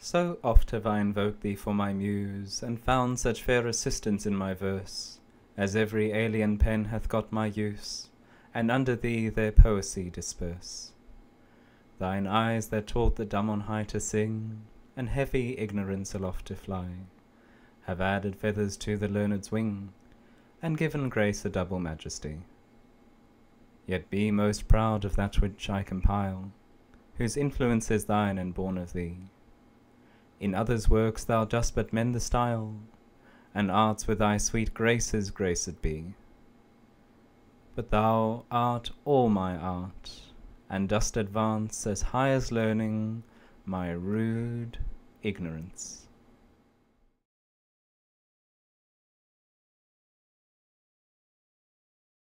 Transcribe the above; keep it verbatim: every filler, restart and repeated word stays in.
So oft have I invoked thee for my muse, and found such fair assistance in my verse, as every alien pen hath got my use, and under thee their poesy disperse. Thine eyes that taught the dumb on high to sing, and heavy ignorance aloft to fly, have added feathers to the learned's wing, and given grace a double majesty. Yet be most proud of that which I compile, whose influence is thine and born of thee. In others' works thou dost but mend the style, and arts with thy sweet graces graced be. But thou art all my art, and dost advance as high as learning my rude ignorance.